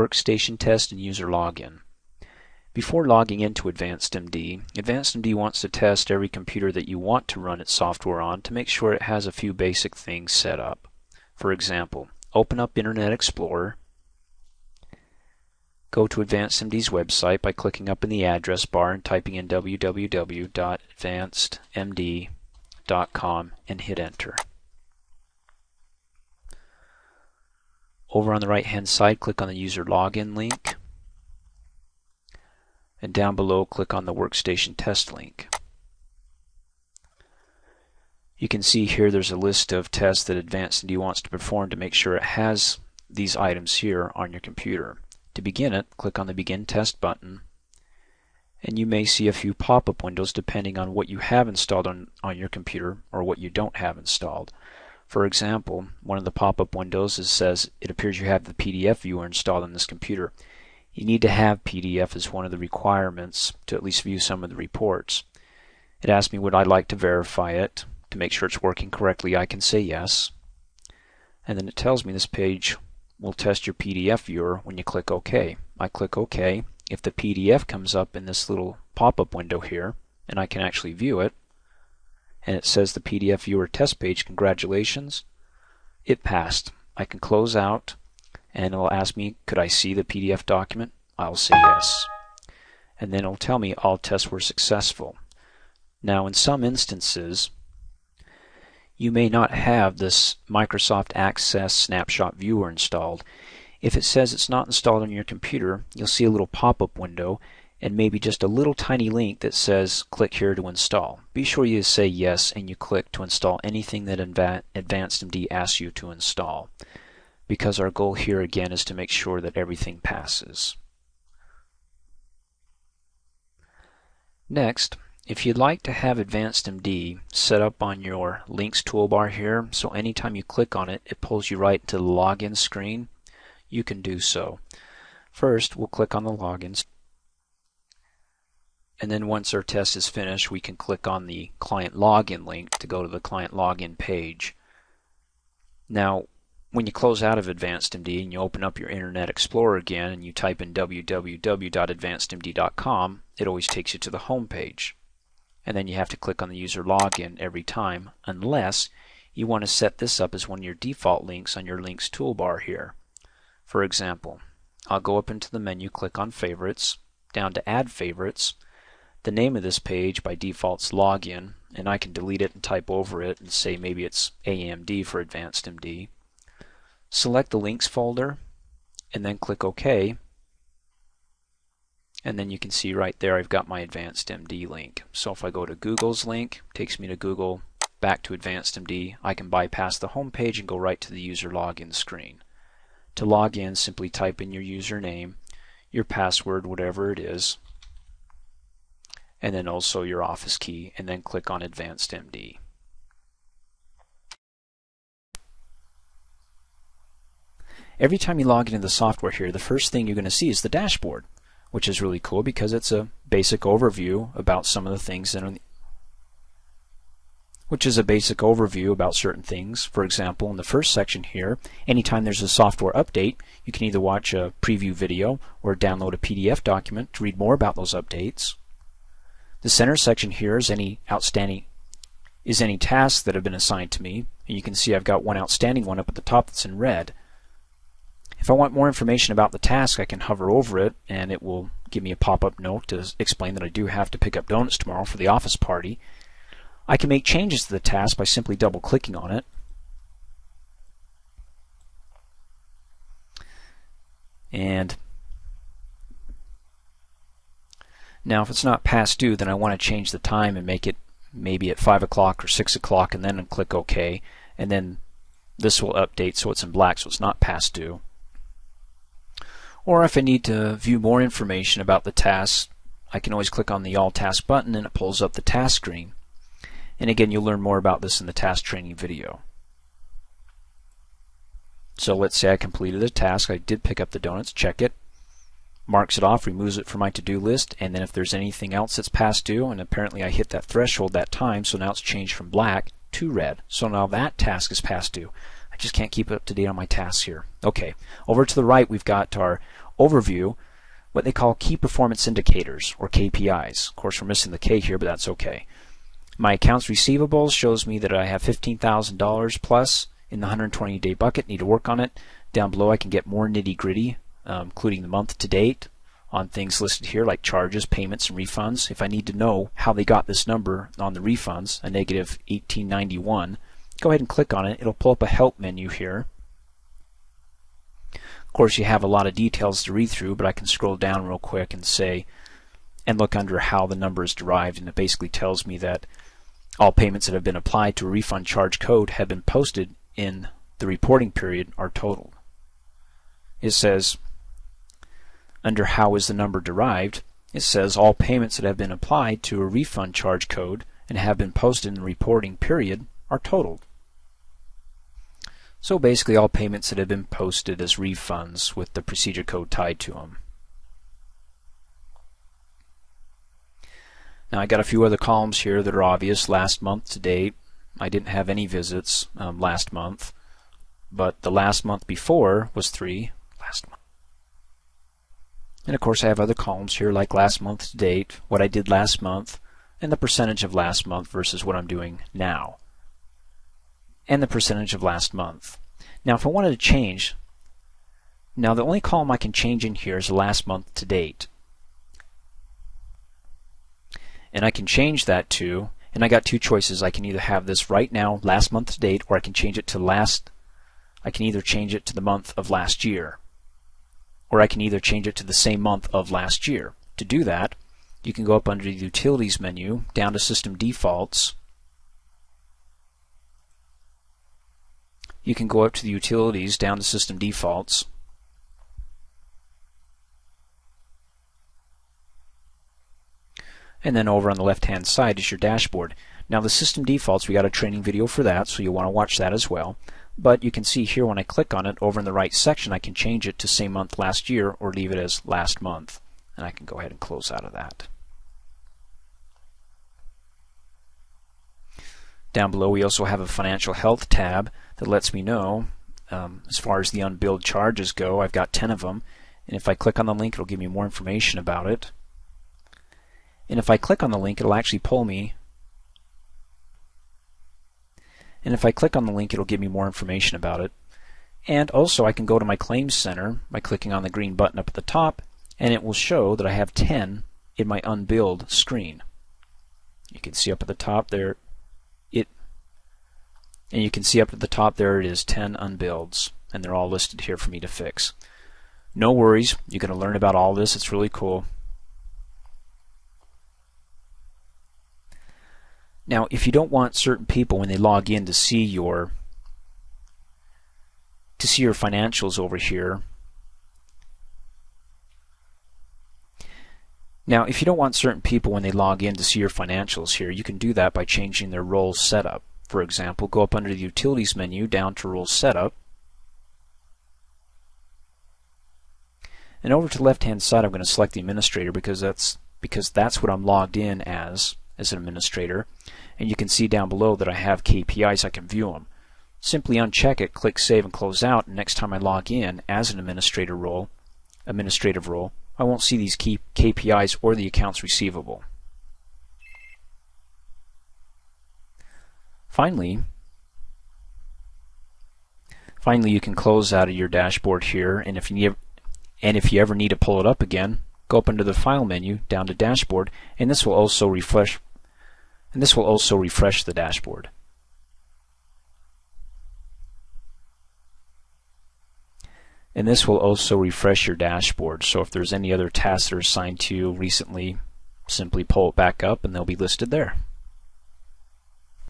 workstation test, and user login. Before logging into AdvancedMD, AdvancedMD wants to test every computer that you want to run its software on to make sure it has a few basic things set up. For example, open up Internet Explorer, go to AdvancedMD's website by clicking up in the address bar and typing in www.advancedmd.com and hit enter. Over on the right hand side, click on the user login link, and down below click on the workstation test link. You can see here there's a list of tests that AdvancedMD wants to perform to make sure it has these items here on your computer. To begin it, click on the Begin Test button, and you may see a few pop-up windows depending on what you have installed on your computer or what you don't have installed. For example, one of the pop-up windows says, "It appears you have the PDF viewer installed on this computer." You need to have PDF as one of the requirements to at least view some of the reports. It asks me would I like to verify it to make sure it's working correctly. I can say yes, and then it tells me this page will test your PDF viewer when you click OK. I click OK. If the PDF comes up in this little pop-up window here, and I can actually view it, and it says the PDF viewer test page, congratulations, it passed. I can close out, and it'll ask me, could I see the PDF document? I'll say yes. And then it'll tell me all tests were successful. Now, in some instances, you may not have this Microsoft Access Snapshot Viewer installed. If it says it's not installed on your computer, you'll see a little pop-up window and maybe just a little tiny link that says, click here to install. Be sure you say yes and you click to install anything that AdvancedMD asks you to install, because our goal here again is to make sure that everything passes. Next, if you'd like to have AdvancedMD set up on your links toolbar here, so anytime you click on it, it pulls you right to the login screen, you can do so. First, we'll click on the logins, and then once our test is finished, we can click on the client login link to go to the client login page. Now, when you close out of AdvancedMD and you open up your Internet Explorer again and you type in www.advancedmd.com, it always takes you to the home page. And then you have to click on the user login every time, unless you want to set this up as one of your default links on your links toolbar here. For example, I'll go up into the menu, click on Favorites, down to Add Favorites. The name of this page by default is Login, and I can delete it and type over it and say maybe it's AMD for AdvancedMD. Select the links folder and then click OK, and then you can see right there I've got my AdvancedMD link. So if I go to Google's link, it takes me to Google, back to AdvancedMD. I can bypass the home page and go right to the user login screen. To log in, simply type in your username, your password, whatever it is, and then also your office key, and then click on AdvancedMD. Every time you log into the software here, the first thing you're going to see is the dashboard, which is really cool because it's a basic overview about certain things. For example, in the first section here, anytime there's a software update, you can either watch a preview video or download a PDF document to read more about those updates. The center section here is any tasks that have been assigned to me, and you can see I've got one outstanding one up at the top that's in red. If I want more information about the task, I can hover over it and it will give me a pop-up note to explain that I do have to pick up donuts tomorrow for the office party. I can make changes to the task by simply double-clicking on it. And now if it's not past due, then I want to change the time and make it maybe at 5 o'clock or 6 o'clock and then click OK. And then this will update so it's in black so it's not past due. Or if I need to view more information about the task, I can always click on the All Tasks button and it pulls up the task screen. And again, you'll learn more about this in the task training video. So let's say I completed a task. I did pick up the donuts, check it, marks it off, removes it from my to-do list, and then if there's anything else that's past due, and apparently I hit that threshold that time, so now it's changed from black to red. So now that task is past due. just can't keep up to date on my tasks here. Okay, over to the right we've got our overview, what they call key performance indicators, or KPIs. Of course, we're missing the K here, but that's okay. My accounts receivables shows me that I have $15,000 plus in the 120-day bucket. Need to work on it. Down below I can get more nitty-gritty, including the month to date on things listed here like charges, payments, and refunds. If I need to know how they got this number on the refunds, a negative $1,891, go ahead and click on it. It'll pull up a help menu here. Of course, you have a lot of details to read through, but I can scroll down real quick and say, and look under how the number is derived, and it basically tells me that all payments that have been applied to a refund charge code have been posted in the reporting period are totaled. It says, under how is the number derived, it says all payments that have been applied to a refund charge code and have been posted in the reporting period are totaled. So basically all payments that have been posted as refunds with the procedure code tied to them. Now I got a few other columns here that are obvious. Last month to date, I didn't have any visits last month, but the last month before was 3 last month. And of course I have other columns here like last month to date, what I did last month, and the percentage of last month versus what I'm doing now, and the percentage of last month. Now if I wanted to change, now the only column I can change in here is last month to date. And I can change that to, and I got two choices, I can either have this right now, last month to date, or I can change it to I can either change it to the month of last year, or I can either change it to the same month of last year. To do that, you can go up under the Utilities menu, down to System Defaults. You can go up to the Utilities, down to System Defaults. And then over on the left-hand side is your dashboard. Now the System Defaults, we got a training video for that, so you want to watch that as well. But you can see here when I click on it, over in the right section, I can change it to same month last year or leave it as last month. And I can go ahead and close out of that. Down below we also have a financial health tab that lets me know as far as the unbilled charges go. I've got 10 of them, and if I click on the link it'll give me more information about it. And if I click on the link it'll actually pull me, and if I click on the link it'll give me more information about it. And also I can go to my Claims Center by clicking on the green button up at the top, and it will show that I have 10 in my unbilled screen. You can see up at the top there it is 10 unbilleds, and they're all listed here for me to fix. No worries, you're going to learn about all this, it's really cool. Now if you don't want certain people when they log in to see your financials over here, you can do that by changing their role setup. For example, go up under the Utilities menu, down to Role Setup, and over to the left-hand side I'm going to select the administrator because that's what I'm logged in as an administrator. And you can see down below that I have KPIs, I can view them. Simply uncheck it, click Save and close out, and next time I log in as an administrative role, I won't see these key KPIs or the accounts receivable. Finally, you can close out of your dashboard here, and if you ever need to pull it up again, go up under the File menu, down to Dashboard, and this will also refresh. The dashboard. And this will also refresh your dashboard. So if there's any other tasks that are assigned to you recently, simply pull it back up, and they'll be listed there.